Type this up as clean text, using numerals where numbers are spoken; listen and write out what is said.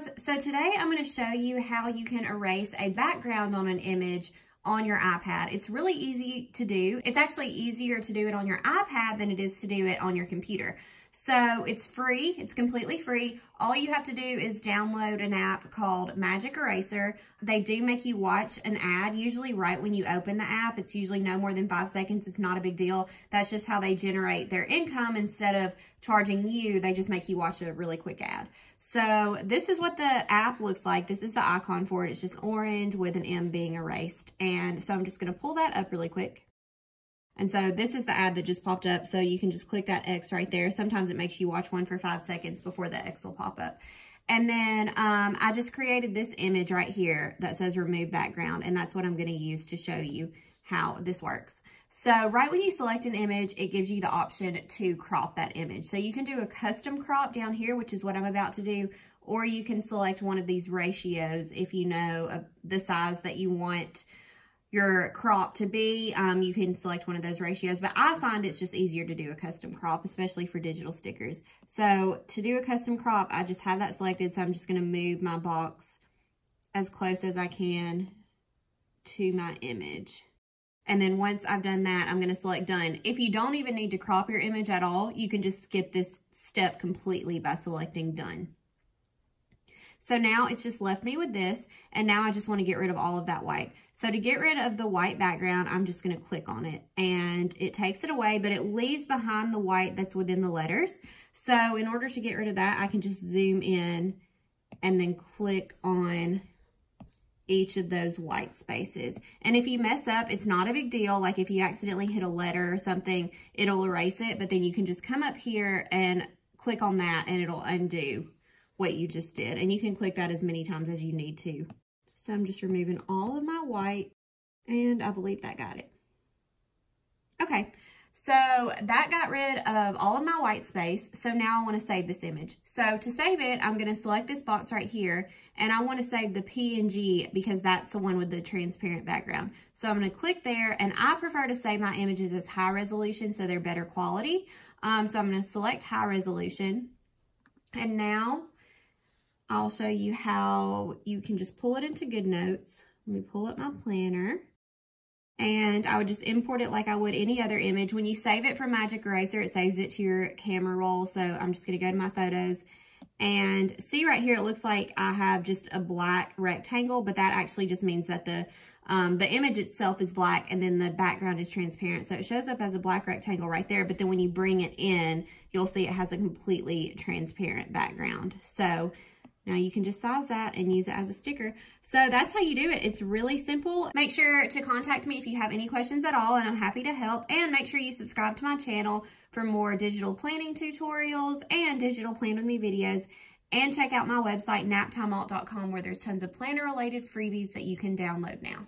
guys, so today I'm going to show you how you can erase a background on an image on your iPad. It's really easy to do. It's actually easier to do it on your iPad than it is to do it on your computer. So it's free. It's completely free. All you have to do is download an app called Magic Eraser. They do make you watch an ad, usually right when you open the app. It's usually no more than 5 seconds. It's not a big deal. That's just how they generate their income. Instead of charging you, they just make you watch a really quick ad. So this is what the app looks like. This is the icon for it. It's just orange with an M being erased. And so I'm just going to pull that up really quick. And so this is the ad that just popped up. So you can just click that X right there. Sometimes it makes you watch one for 5 seconds before the X will pop up. And then I just created this image right here that says remove background. And that's what I'm going to use to show you how this works. So right when you select an image, it gives you the option to crop that image. So you can do a custom crop down here, which is what I'm about to do. Or you can select one of these ratios if you know the size that you want your crop to be. You can select one of those ratios, but I find it's just easier to do a custom crop, especially for digital stickers. So to do a custom crop, I just have that selected. So I'm just going to move my box as close as I can to my image. And then once I've done that, I'm going to select done. If you don't even need to crop your image at all, you can just skip this step completely by selecting done. So now it's just left me with this, and now I just want to get rid of all of that white. So to get rid of the white background, I'm just going to click on it, and it takes it away, but it leaves behind the white that's within the letters. So in order to get rid of that, I can just zoom in and then click on each of those white spaces. And if you mess up, it's not a big deal. Like if you accidentally hit a letter or something, it'll erase it, but then you can just come up here and click on that, and it'll undo what you just did. And you can click that as many times as you need to. So I'm just removing all of my white, and I believe that got it. Okay, so that got rid of all of my white space. So now I want to save this image. So to save it, I'm going to select this box right here, and I want to save the PNG because that's the one with the transparent background. So I'm going to click there, and I prefer to save my images as high resolution so they're better quality. So I'm going to select high resolution, and now I'll show you how you can just pull it into GoodNotes. Let me pull up my planner. And I would just import it like I would any other image. When you save it from Magic Eraser, it saves it to your camera roll. So I'm just gonna go to my photos and see right here, it looks like I have just a black rectangle, but that actually just means that the image itself is black and then the background is transparent. So it shows up as a black rectangle right there, but then when you bring it in, you'll see it has a completely transparent background. So now you can just size that and use it as a sticker. So that's how you do it. It's really simple. Make sure to contact me if you have any questions at all, and I'm happy to help. And make sure you subscribe to my channel for more digital planning tutorials and digital plan with me videos. And check out my website, naptimealt.com, where there's tons of planner related freebies that you can download now.